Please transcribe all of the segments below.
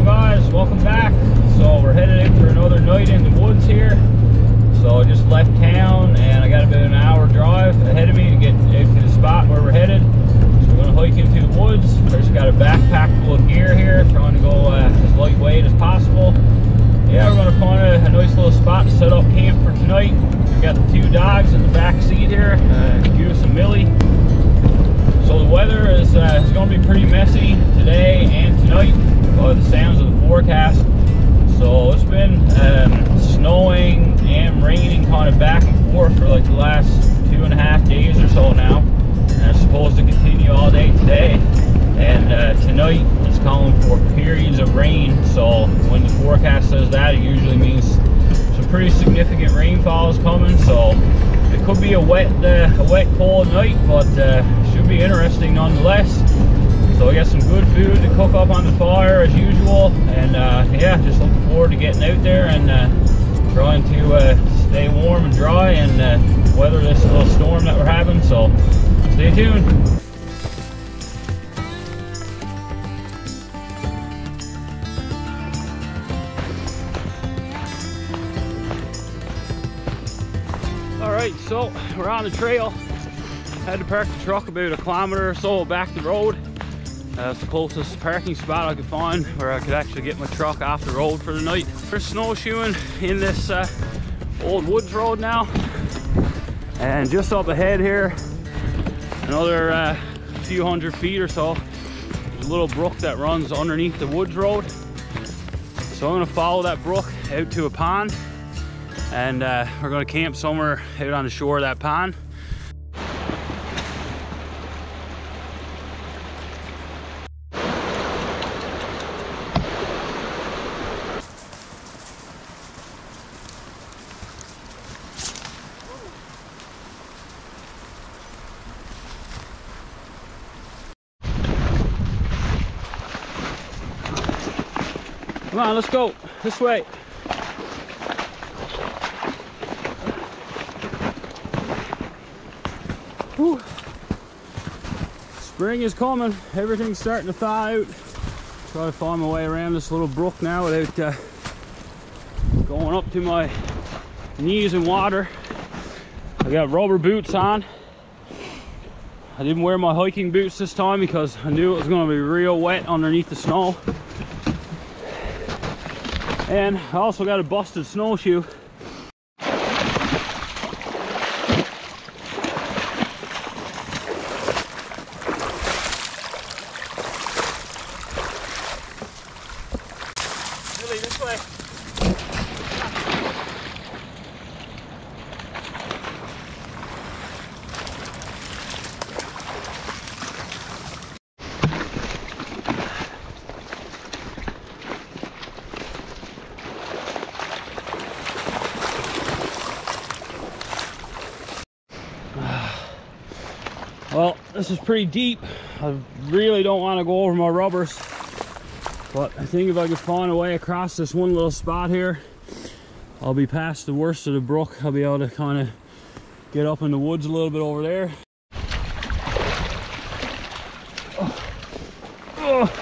Hello guys, welcome back. So we're headed in for another night in the woods here. So I just left town and I got about an hour drive ahead of me to get to the spot where we're headed. So we're gonna hike into the woods. I just got a backpack full of gear here, trying to go as lightweight as possible. Yeah, we're gonna find a nice little spot to set up camp for tonight. We got the two dogs in the back seat here, Goose and Millie. So the weather is going to be pretty messy today and tonight by the sounds of the forecast. So it's been snowing and raining kind of back and forth for like the last 2.5 days or so now. And it's supposed to continue all day today. And tonight it's calling for periods of rain. So when the forecast says that, it usually means some pretty significant rainfall is coming. So it could be a wet cold night, but should be interesting nonetheless. So we got some good food to cook up on the fire as usual, and yeah, just looking forward to getting out there and trying to stay warm and dry and weather this little storm that we're having. So stay tuned. All right, so we're on the trail. Had to park the truck about 1 kilometer or so back the road. That's the closest parking spot I could find where I could actually get my truck off the road for the night. We're snowshoeing in this old woods road now. And just up ahead here, another few hundred feet or so, there's a little brook that runs underneath the woods road. So I'm gonna follow that brook out to a pond, and we're gonna camp somewhere out on the shore of that pond. Come on, let's go this way. Whew. Spring is coming. Everything's starting to thaw out. Try to find my way around this little brook now without going up to my knees in water. I got rubber boots on. I didn't wear my hiking boots this time because I knew it was going to be real wet underneath the snow. And I also got a busted snowshoe. Millie, this way. Well, this is pretty deep. I really don't want to go over my rubbers, but I think if I could find a way across this one little spot here, I'll be past the worst of the brook. I'll be able to kind of get up in the woods a little bit over there. Oh.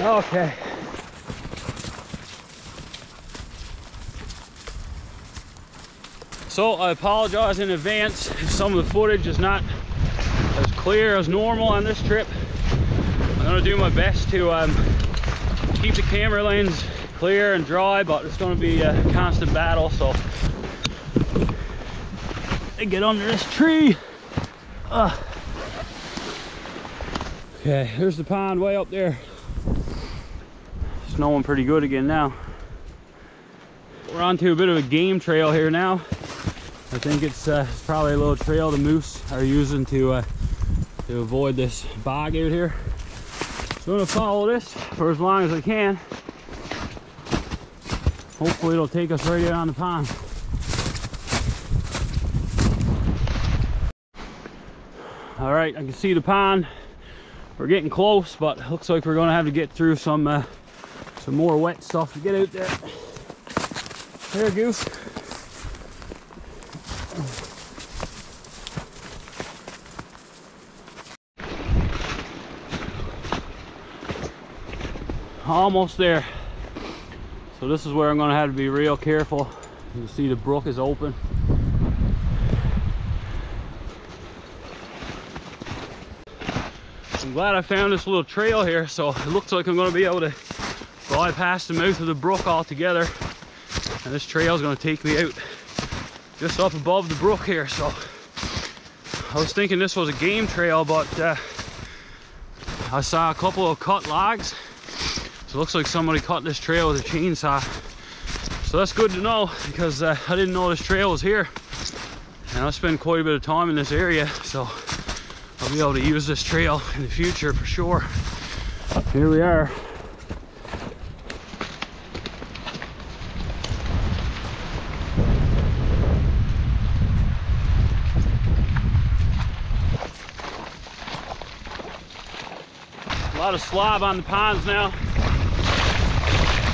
Oh. Okay. So I apologize in advance if some of the footage is not as clear as normal on this trip. I'm gonna do my best to keep the camera lens clear and dry, but it's gonna be a constant battle. So I get under this tree. Okay, here's the pond way up there. Snowing pretty good again now. We're onto a bit of a game trail here now. I think it's probably a little trail the moose are using to avoid this bog out here. So I'm gonna follow this for as long as I can. Hopefully it'll take us right out on the pond. All right, I can see the pond. We're getting close, but it looks like we're gonna have to get through some more wet stuff to get out there. There, Goose. almost there. So this is where I'm gonna have to be real careful. You can see the brook is open. I'm glad I found this little trail here, so it looks like I'm gonna be able to bypass the mouth of the brook altogether. And this trail is gonna take me out just up above the brook here. So I was thinking this was a game trail, but I saw a couple of cut logs. So it looks like somebody cut this trail with a chainsaw. So that's good to know, because I didn't know this trail was here. And I spend quite a bit of time in this area, so I'll be able to use this trail in the future for sure. Here we are. A lot of slob on the ponds now.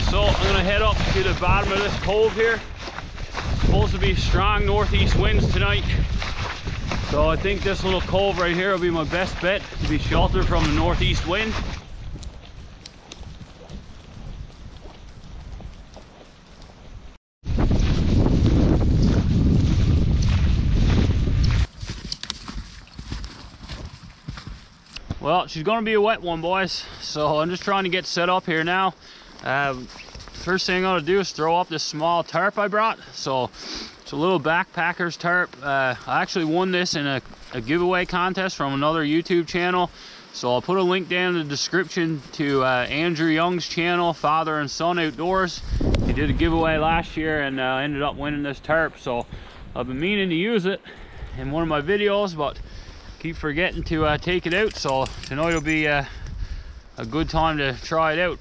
So I'm gonna head up to the bottom of this cove here. It's supposed to be strong northeast winds tonight. So I think this little cove right here will be my best bet to be sheltered from the northeast wind. Well, she's gonna be a wet one, boys. So I'm just trying to get set up here now. First thing I'm gonna do is throw up this small tarp I brought. So it's a little backpacker's tarp. I actually won this in a giveaway contest from another YouTube channel. So I'll put a link down in the description to Andrew Young's channel, Father and Son Outdoors. He did a giveaway last year and ended up winning this tarp. So I've been meaning to use it in one of my videos, but keep forgetting to take it out, so tonight will be a good time to try it out.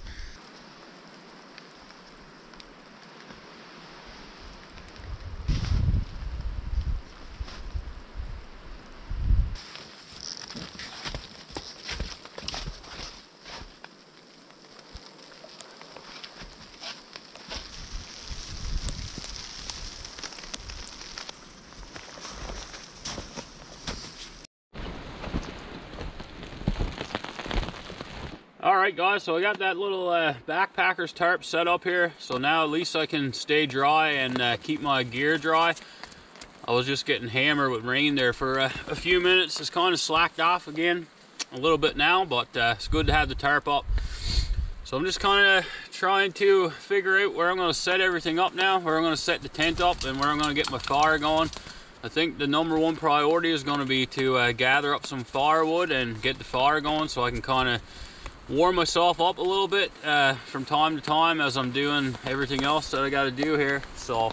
Alright guys, so I got that little backpacker's tarp set up here, so now at least I can stay dry and keep my gear dry. I was just getting hammered with rain there for a few minutes. It's kind of slacked off again a little bit now, but it's good to have the tarp up. So I'm just kind of trying to figure out where I'm going to set everything up now, where I'm going to set the tent up and where I'm going to get my fire going. I think the number one priority is going to be to gather up some firewood and get the fire going so I can kind of warm myself up a little bit from time to time as I'm doing everything else that I got to do here. So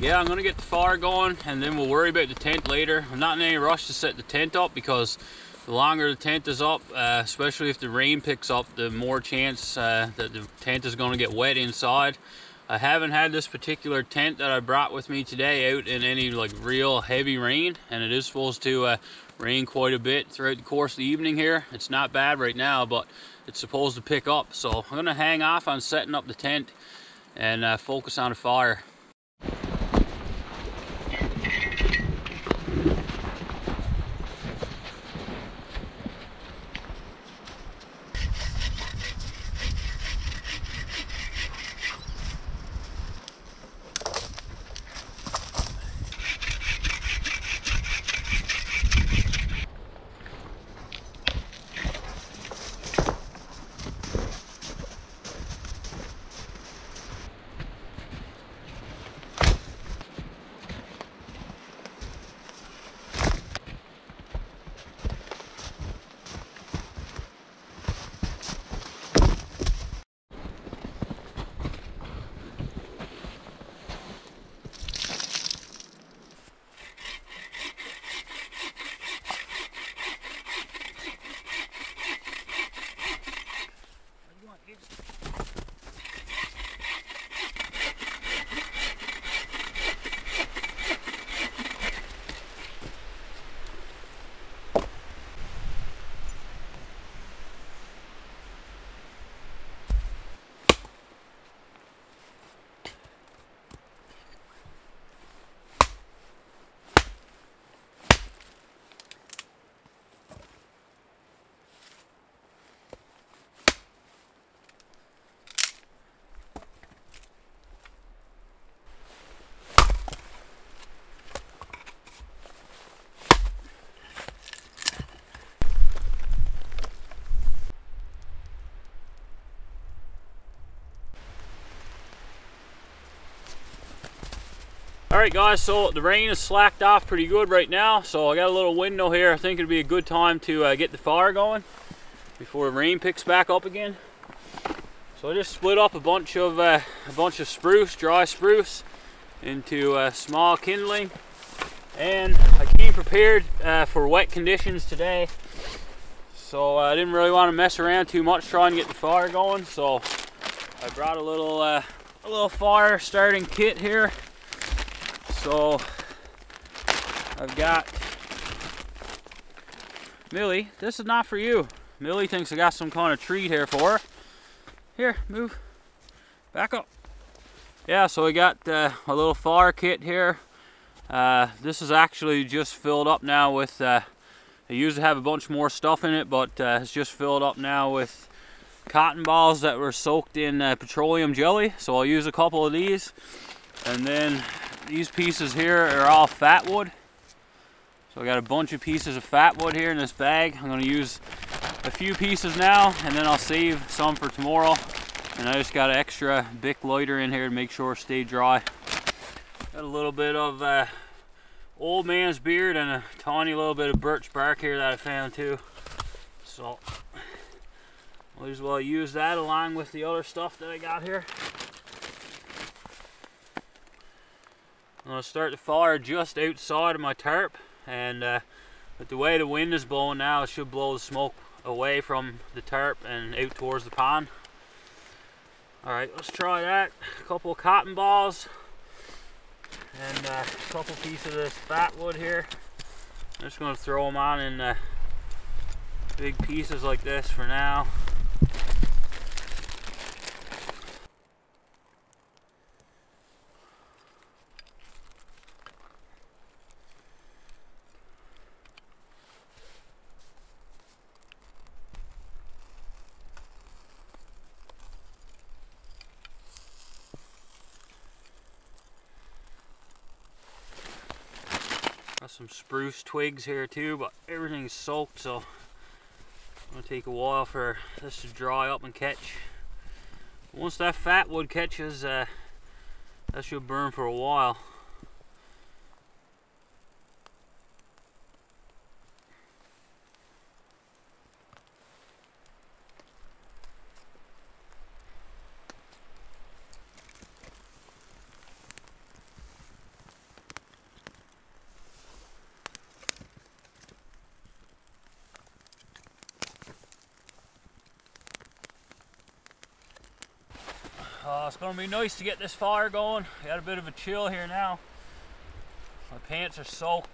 yeah, I'm going to get the fire going and then we'll worry about the tent later. I'm not in any rush to set the tent up because the longer the tent is up, especially if the rain picks up, the more chance that the tent is going to get wet inside. I haven't had this particular tent that I brought with me today out in any like real heavy rain, and it is supposed to rain quite a bit throughout the course of the evening here. It's not bad right now, but it's supposed to pick up. So I'm gonna hang off on setting up the tent and focus on the fire. Alright guys, so the rain has slacked off pretty good right now, so I got a little window here. I think it'd be a good time to get the fire going before the rain picks back up again. So I just split up a bunch of spruce, dry spruce, into small kindling, and I came prepared for wet conditions today. So I didn't really want to mess around too much trying to get the fire going, so I brought a little fire starting kit here. So I've got Millie. This is not for you. Millie thinks I got some kind of treat here for her. Here, move back up. Yeah, so we got a little fire kit here. This is actually just filled up now with. They used to have a bunch more stuff in it, but it's just filled up now with cotton balls that were soaked in petroleum jelly. So I'll use a couple of these, and then. These pieces here are all fat wood. So I got a bunch of pieces of fat wood here in this bag. I'm gonna use a few pieces now, and then I'll save some for tomorrow. And I just got an extra Bic lighter in here to make sure it stays dry. Got a little bit of old man's beard and a tiny little bit of birch bark here that I found too. So might as well use that along with the other stuff that I got here. I'm going to start the fire just outside of my tarp, and with the way the wind is blowing now, it should blow the smoke away from the tarp and out towards the pond. Alright, let's try that. A couple of cotton balls and a couple pieces of this fat wood here. I'm just going to throw them on in big pieces like this for now. Some spruce twigs here too, but everything's soaked, so it's gonna take a while for this to dry up and catch. Once that fat wood catches, that should burn for a while. It's gonna be nice to get this fire going. Got a bit of a chill here now. My pants are soaked.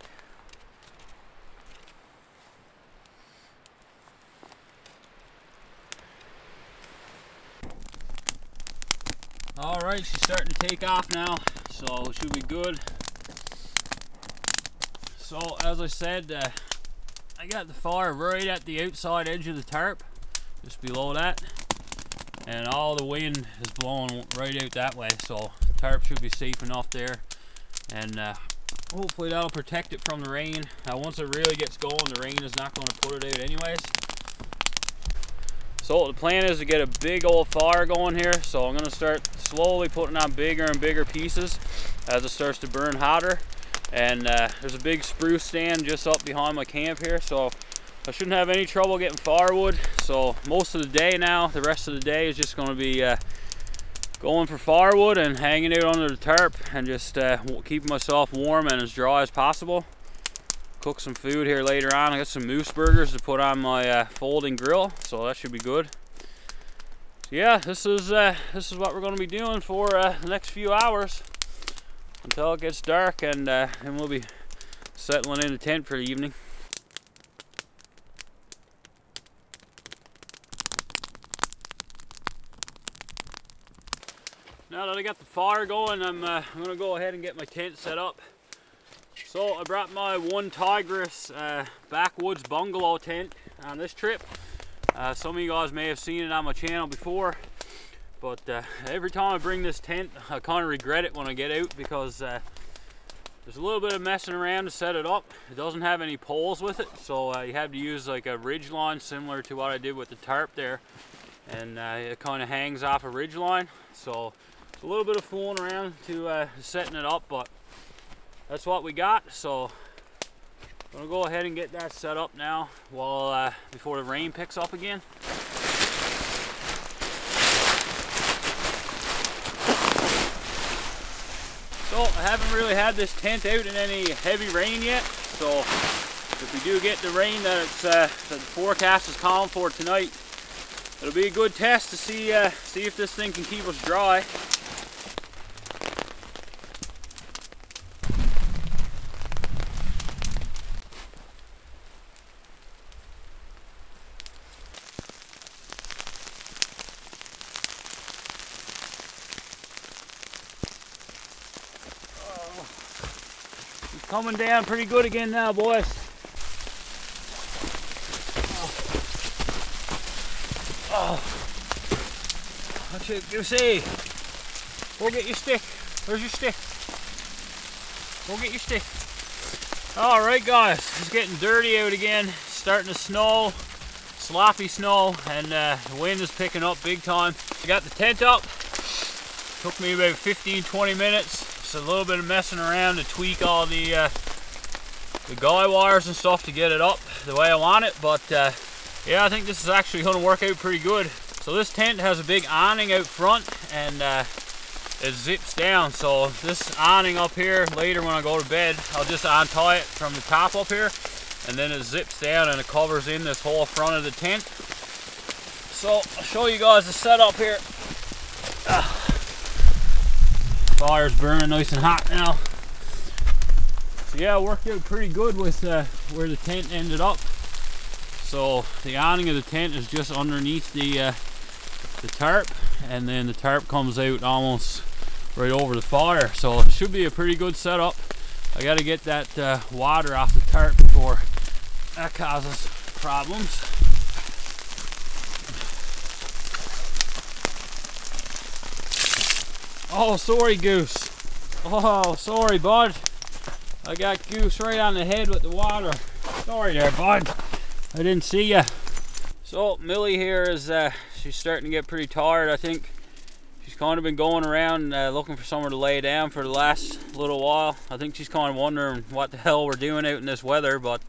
Alright, she's starting to take off now, so it should be good. So, as I said, I got the fire right at the outside edge of the tarp, just below that. And all the wind is blowing right out that way, so the tarp should be safe enough there, and hopefully that'll protect it from the rain. Once it really gets going, the rain is not going to put it out anyways. So the plan is to get a big old fire going here, so I'm going to start slowly putting on bigger and bigger pieces as it starts to burn hotter. And there's a big spruce stand just up behind my camp here, so I shouldn't have any trouble getting firewood. So most of the day now, the rest of the day is just going to be going for firewood and hanging out under the tarp and just keeping myself warm and as dry as possible. Cook some food here later on. I got some moose burgers to put on my folding grill, so that should be good. So yeah, this is what we're going to be doing for the next few hours until it gets dark, and we'll be settling in the tent for the evening. Now that I got the fire going, I'm gonna go ahead and get my tent set up. So I brought my one Tigris backwoods bungalow tent on this trip. Some of you guys may have seen it on my channel before, but every time I bring this tent, I kind of regret it when I get out, because there's a little bit of messing around to set it up. It doesn't have any poles with it, so you have to use like a ridge line similar to what I did with the tarp there, and it kind of hangs off a ridge line. So a little bit of fooling around to setting it up, but that's what we got. So I'm gonna go ahead and get that set up now while before the rain picks up again. So I haven't really had this tent out in any heavy rain yet, so if we do get the rain that it's that the forecast is calling for tonight, it'll be a good test to see see if this thing can keep us dry. Coming down pretty good again now, boys. Oh. That's it, Goosey. Go get your stick. Where's your stick? Go get your stick. All right, guys. It's getting dirty out again. It's starting to snow, sloppy snow, and the wind is picking up big time. I got the tent up. Took me about 15-20 minutes. A little bit of messing around to tweak all the guy wires and stuff to get it up the way I want it, but yeah, I think this is actually going to work out pretty good. So this tent has a big awning out front, and it zips down, so this awning up here, later when I go to bed, I'll just untie it from the top up here, and then it zips down and it covers in this whole front of the tent. So I'll show you guys the setup here. Fire's burning nice and hot now. So yeah, it worked out pretty good with where the tent ended up. So the awning of the tent is just underneath the tarp, and then the tarp comes out almost right over the fire. So it should be a pretty good setup. I gotta get that water off the tarp before that causes problems. Oh, sorry, Goose. Oh, sorry, bud. I got Goose right on the head with the water. Sorry there, bud. I didn't see ya. So Millie here is, she's starting to get pretty tired, I think. She's kind of been going around looking for somewhere to lay down for the last little while. I think she's kind of wondering what the hell we're doing out in this weather, but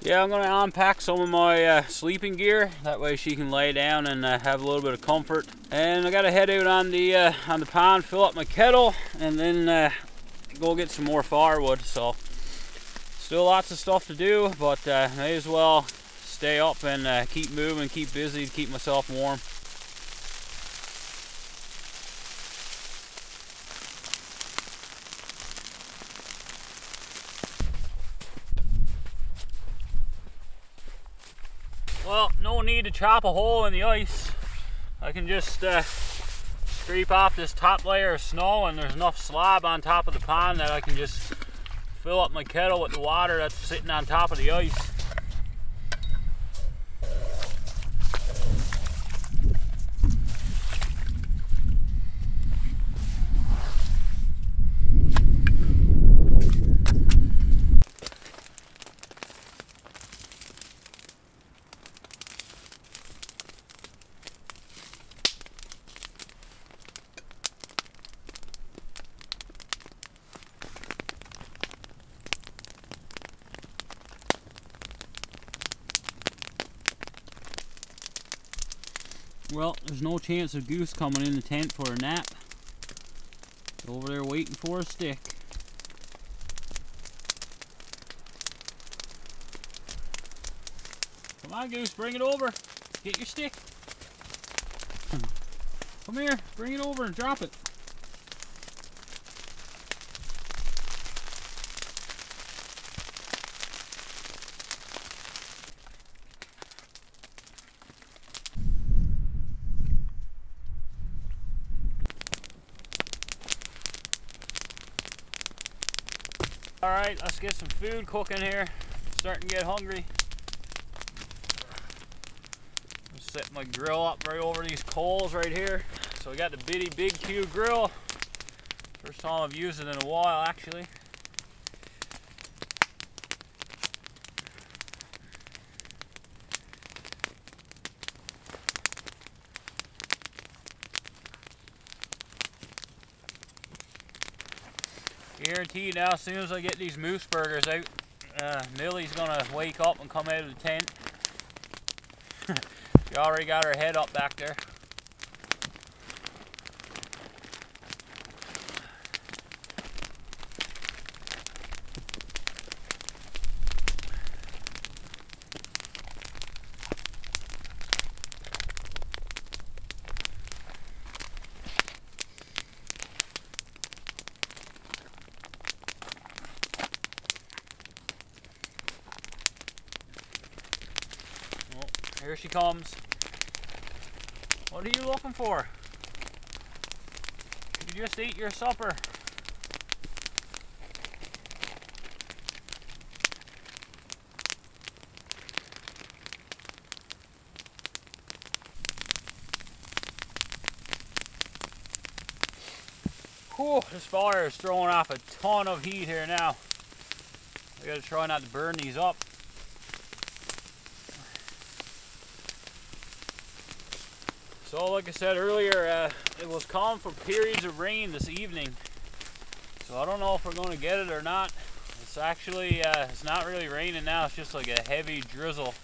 yeah, I'm gonna unpack some of my sleeping gear. That way she can lay down and have a little bit of comfort. And I gotta head out on the pond, fill up my kettle, and then go get some more firewood. So still lots of stuff to do, but may as well stay up and keep moving, keep busy to keep myself warm. Well, no need to chop a hole in the ice. I can just scrape off this top layer of snow, and there's enough slob on top of the pond that I can just fill up my kettle with the water that's sitting on top of the ice. Well, there's no chance of Goose coming in the tent for a nap. Over there waiting for a stick. Come on, Goose, bring it over. Get your stick. Come here, bring it over and drop it. Alright, let's get some food cooking here. Starting to get hungry. Set my grill up right over these coals right here. So we got the Bitty Big Q grill. First time I've used it in a while, actually. Guarantee you now, as soon as I get these moose burgers out, Millie's gonna wake up and come out of the tent. She already got her head up back there. Here she comes. What are you looking for? You just ate your supper. Whew, this fire is throwing off a ton of heat here now. I gotta try not to burn these up. So like I said earlier, it was calm for periods of rain this evening. So I don't know if we're going to get it or not. It's actually, it's not really raining now, it's just like a heavy drizzle.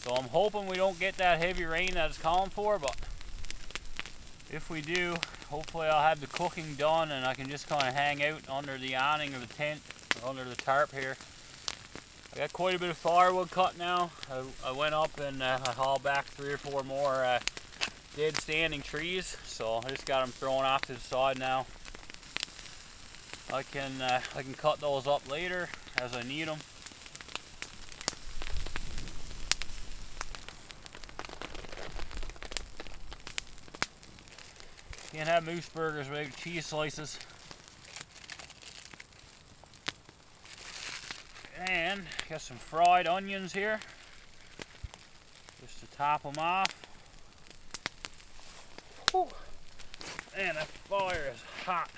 So I'm hoping we don't get that heavy rain that it's calling for, but if we do, hopefully I'll have the cooking done and I can just kind of hang out under the awning of the tent, under the tarp here. I got quite a bit of firewood cut now. I went up and I hauled back 3 or 4 more dead standing trees, so I just got them thrown off to the side now. I can cut those up later as I need them. Can't have moose burgers without cheese slices. And got some fried onions here, just to top them off. Man, that fire is hot.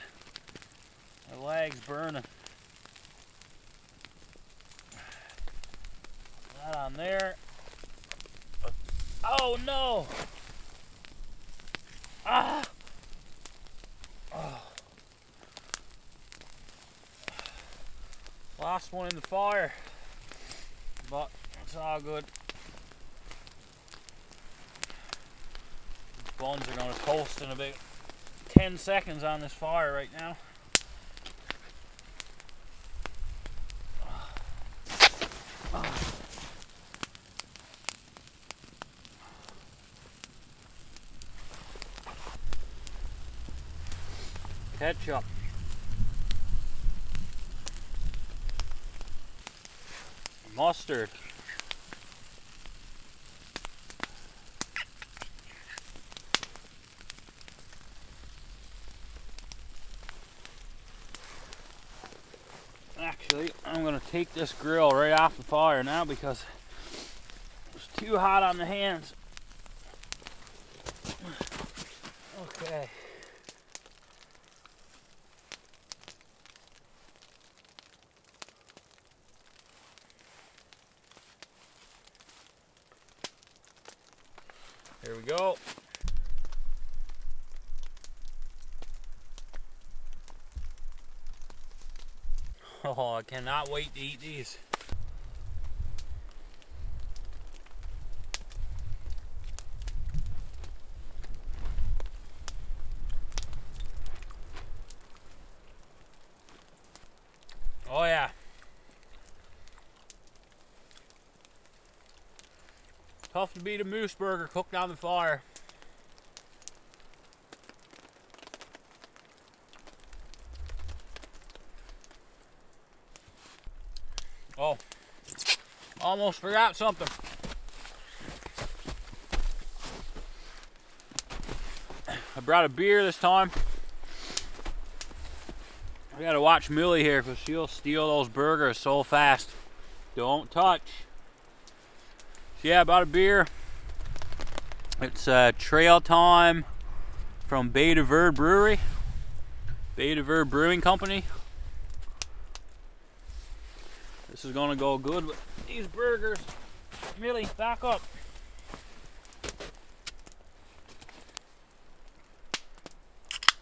My leg's burning. Put that on there. Oh no! Ah! Oh. Lost one in the fire, but it's all good. Buns are going to toast in about 10 seconds on this fire right now. Ketchup. Mustard. I'm going to take this grill right off the fire now because it's too hot on the hands. Okay. Here we go. Oh, I cannot wait to eat these. Oh yeah. Tough to beat a moose burger cooked on the fire. Oh, almost forgot something. I brought a beer this time. I gotta watch Millie here because she'll steal those burgers so fast. Don't touch. So yeah, I bought a beer. It's Trail Time from Bay de Verde Brewery. Bay de Verde Brewing Company. This is gonna go good with these burgers. Millie, back up.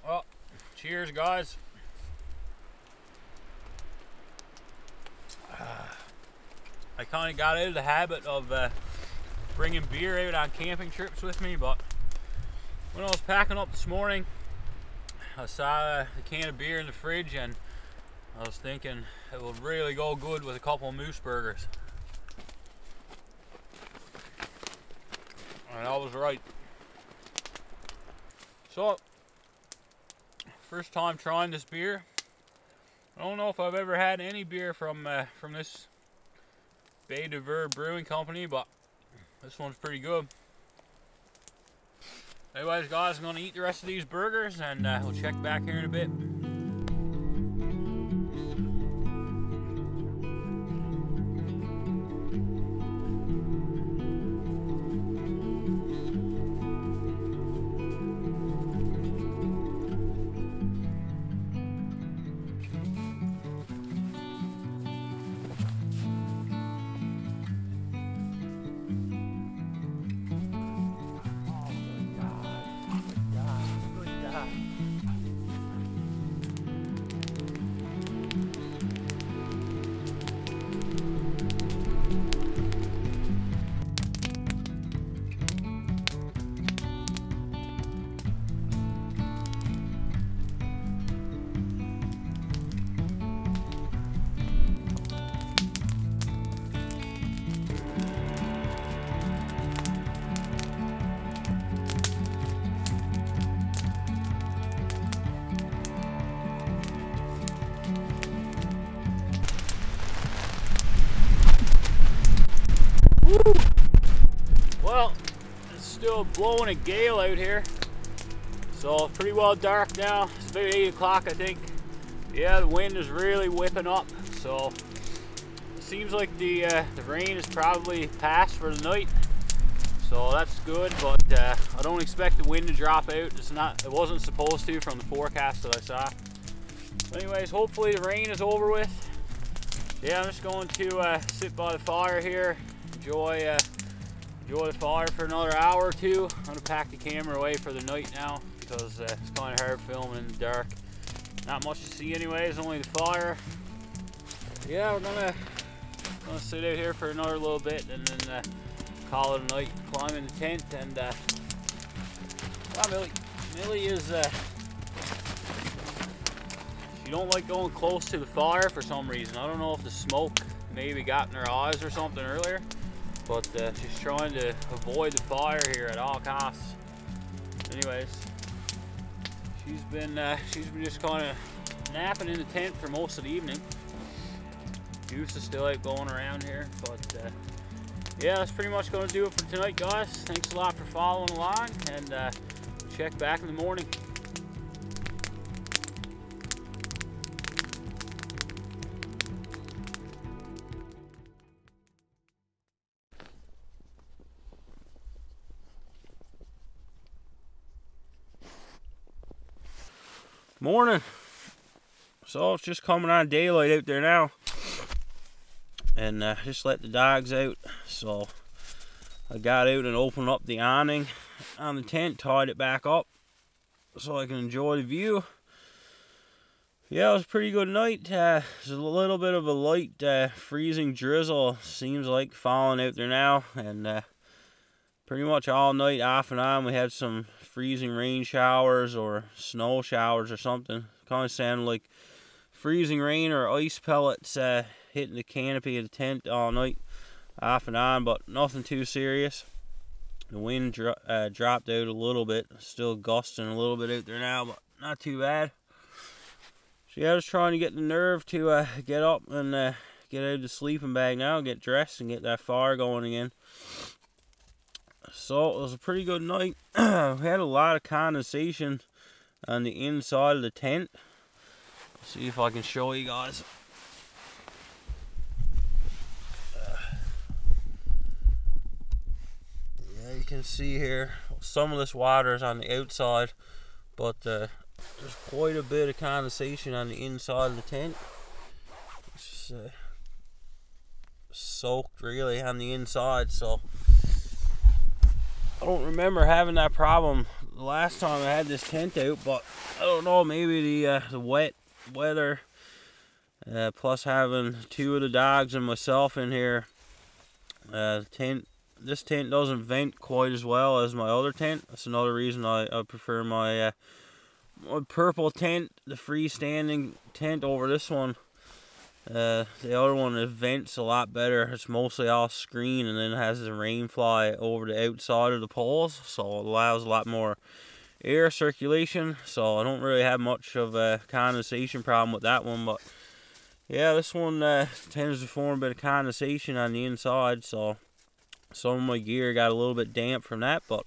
Well, cheers, guys. I kind of got out of the habit of bringing beer out on camping trips with me, but when I was packing up this morning, I saw a can of beer in the fridge and I was thinking it would really go good with a couple of moose burgers. And I was right. So, first time trying this beer. I don't know if I've ever had any beer from this Bay de Verde Brewing Company, but this one's pretty good. Anyways, guys, I'm going to eat the rest of these burgers and we'll check back here in a bit. Blowing a gale out here, so pretty well dark now. It's about 8 o'clock, I think. Yeah, the wind is really whipping up, so it seems like the rain is probably past for the night, so that's good. But I don't expect the wind to drop out. It wasn't supposed to from the forecast that I saw. But anyways, hopefully the rain is over with. Yeah, I'm just going to sit by the fire here, enjoy the fire for another hour or two. I'm gonna pack the camera away for the night now because it's kind of hard filming in the dark. Not much to see anyways, only the fire. Yeah, we're gonna sit out here for another little bit and then call it a night. Climb in the tent and well, Millie is she don't like going close to the fire for some reason. I don't know if the smoke maybe got in her eyes or something earlier. But she's trying to avoid the fire here at all costs. Anyways, she's been just kind of napping in the tent for most of the evening. Goose is still out going around here, but yeah, that's pretty much going to do it for tonight, guys. Thanks a lot for following along, and we'll check back in the morning. Morning. So it's just coming on daylight out there now, and just let the dogs out. So I got out and opened up the awning on the tent, tied it back up so I can enjoy the view. Yeah, it was a pretty good night. There's a little bit of a light freezing drizzle, seems like, falling out there now, and pretty much all night off and on we had some freezing rain showers or snow showers or something. Kind of sounded like freezing rain or ice pellets hitting the canopy of the tent all night off and on, but nothing too serious. The wind dropped out a little bit, still gusting a little bit out there now, but not too bad. So yeah, I was trying to get the nerve to get up and get out of the sleeping bag now, get dressed and get that fire going again. So it was a pretty good night. We had a lot of condensation on the inside of the tent. Let's see if I can show you guys. Yeah, you can see here some of this water is on the outside, but there's quite a bit of condensation on the inside of the tent. It's just, soaked really on the inside, so I don't remember having that problem the last time I had this tent out, but I don't know, maybe the wet weather plus having two of the dogs and myself in here This tent doesn't vent quite as well as my other tent. That's another reason I prefer my, my purple tent, the freestanding tent, over this one. The other one, it vents a lot better. It's mostly all screen and then it has the rain fly over the outside of the poles, so it allows a lot more air circulation, so I don't really have much of a condensation problem with that one. But yeah, this one tends to form a bit of condensation on the inside, so some of my gear got a little bit damp from that, but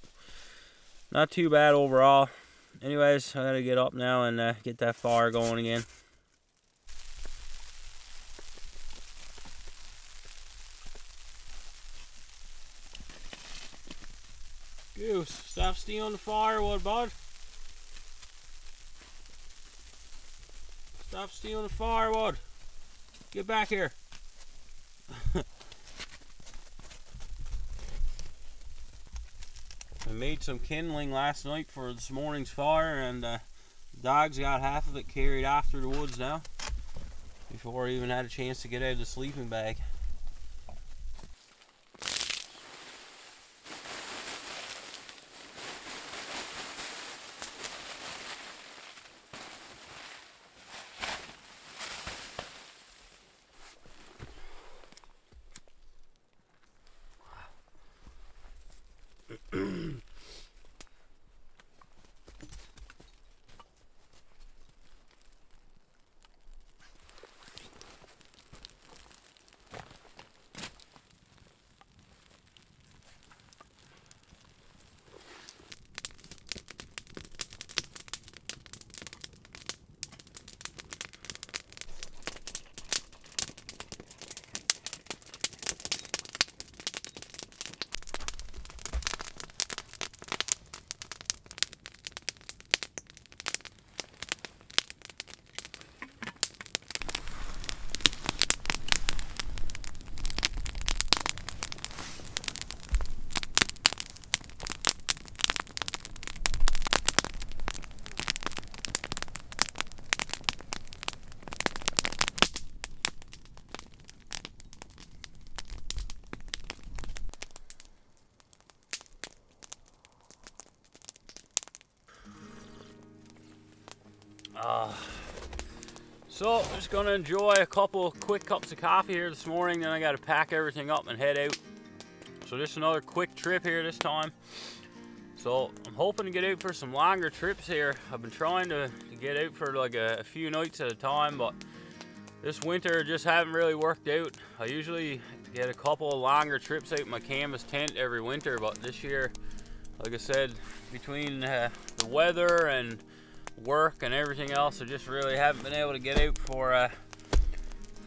not too bad overall. Anyways, I gotta get up now and get that fire going again. Goose, stop stealing the firewood, bud. Stop stealing the firewood. Get back here. I made some kindling last night for this morning's fire, and dogs got half of it carried off through the woods now before I even had a chance to get out of the sleeping bag. So, just gonna enjoy a couple quick cups of coffee here this morning, then I gotta pack everything up and head out. So just another quick trip here this time. So I'm hoping to get out for some longer trips here. I've been trying to get out for like a few nights at a time, but this winter just haven't really worked out. I usually get a couple of longer trips out in my canvas tent every winter, but this year, like I said, between the weather and work and everything else, I just really haven't been able to get out for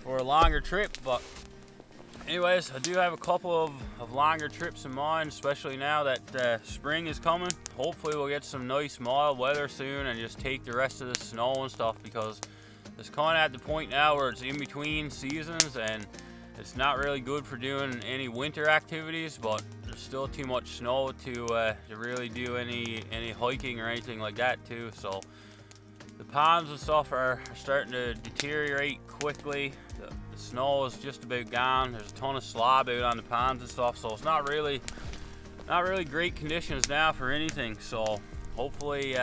a longer trip. But anyways, I do have a couple of longer trips in mind, especially now that spring is coming. Hopefully we'll get some nice mild weather soon and just take the rest of the snow and stuff, because it's kind of at the point now where it's in between seasons and it's not really good for doing any winter activities, but there's still too much snow to really do any hiking or anything like that too. So the ponds and stuff are starting to deteriorate quickly. The snow is just about gone. There's a ton of slob out on the ponds and stuff, so it's not really great conditions now for anything. So hopefully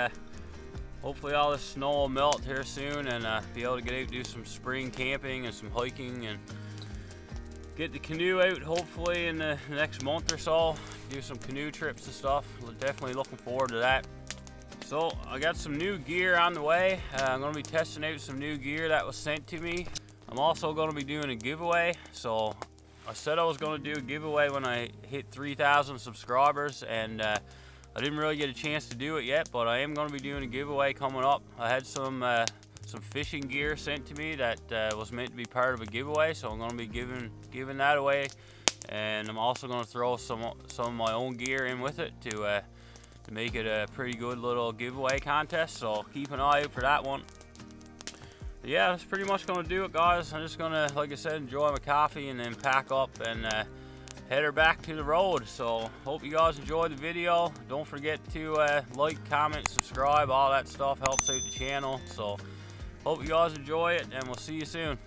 all this snow will melt here soon and be able to get out and do some spring camping and some hiking and get the canoe out hopefully in the next month or so, do some canoe trips and stuff. We're definitely looking forward to that. So I got some new gear on the way. I'm gonna be testing out some new gear that was sent to me. I'm also gonna be doing a giveaway. So I said I was gonna do a giveaway when I hit 3,000 subscribers, and I didn't really get a chance to do it yet, but I am gonna be doing a giveaway coming up. I had some fishing gear sent to me that was meant to be part of a giveaway, so I'm going to be giving that away, and I'm also going to throw some of my own gear in with it to make it a pretty good little giveaway contest. So keep an eye out for that one. But yeah, that's pretty much going to do it, guys. I'm just going to, like I said, enjoy my coffee and then pack up and head her back to the road. So hope you guys enjoyed the video. Don't forget to like, comment, subscribe, all that stuff helps out the channel. So hope you guys enjoy it, and we'll see you soon.